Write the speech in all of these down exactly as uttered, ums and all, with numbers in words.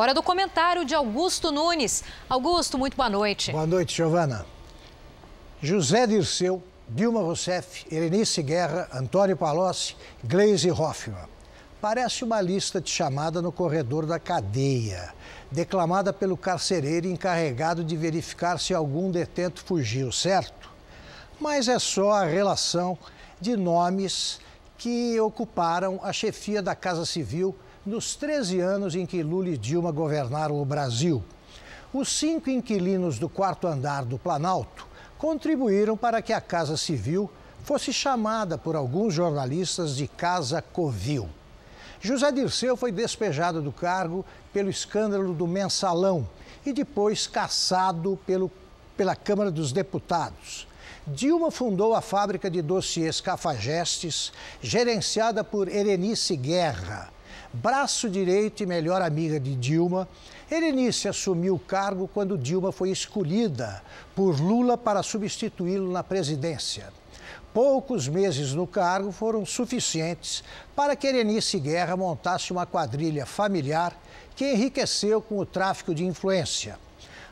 Hora do comentário de Augusto Nunes. Augusto, muito boa noite. Boa noite, Giovana. José Dirceu, Dilma Rousseff, Erenice Guerra, Antônio Palocci, Gleisi Hoffmann. Parece uma lista de chamada no corredor da cadeia, declamada pelo carcereiro encarregado de verificar se algum detento fugiu, certo? Mas é só a relação de nomes que ocuparam a chefia da Casa Civil nos treze anos em que Lula e Dilma governaram o Brasil. Os cinco inquilinos do quarto andar do Planalto contribuíram para que a Casa Civil fosse chamada por alguns jornalistas de Casa Covil. José Dirceu foi despejado do cargo pelo escândalo do Mensalão e depois cassado pelo, pela Câmara dos Deputados. Dilma fundou a fábrica de dossiês Cafajestes, gerenciada por Erenice Guerra. Braço direito e melhor amiga de Dilma, Erenice assumiu o cargo quando Dilma foi escolhida por Lula para substituí-lo na presidência. Poucos meses no cargo foram suficientes para que Erenice Guerra montasse uma quadrilha familiar que enriqueceu com o tráfico de influência.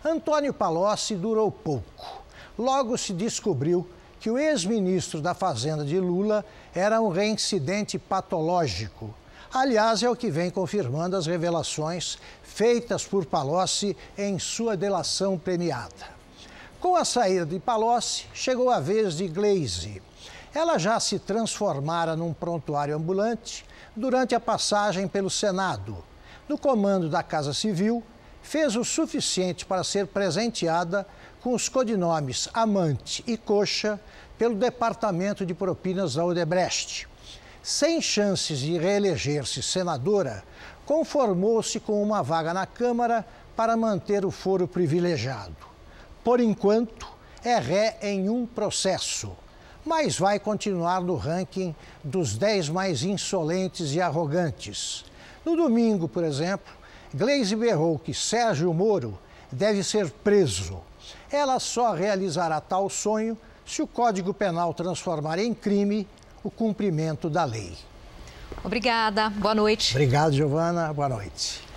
Antônio Palocci durou pouco. Logo se descobriu que o ex-ministro da Fazenda de Lula era um reincidente patológico. Aliás, é o que vem confirmando as revelações feitas por Palocci em sua delação premiada. Com a saída de Palocci, chegou a vez de Gleisi. Ela já se transformara num prontuário ambulante durante a passagem pelo Senado. No comando da Casa Civil, fez o suficiente para ser presenteada com os codinomes Amante e Coxa pelo Departamento de Propinas da Odebrecht. Sem chances de reeleger-se senadora, conformou-se com uma vaga na Câmara para manter o foro privilegiado. Por enquanto, é ré em um processo, mas vai continuar no ranking dos dez mais insolentes e arrogantes. No domingo, por exemplo, Gleisi berrou que Sérgio Moro deve ser preso. Ela só realizará tal sonho se o Código Penal transformar em crime o cumprimento da lei. Obrigada. Boa noite. Obrigado, Giovana. Boa noite.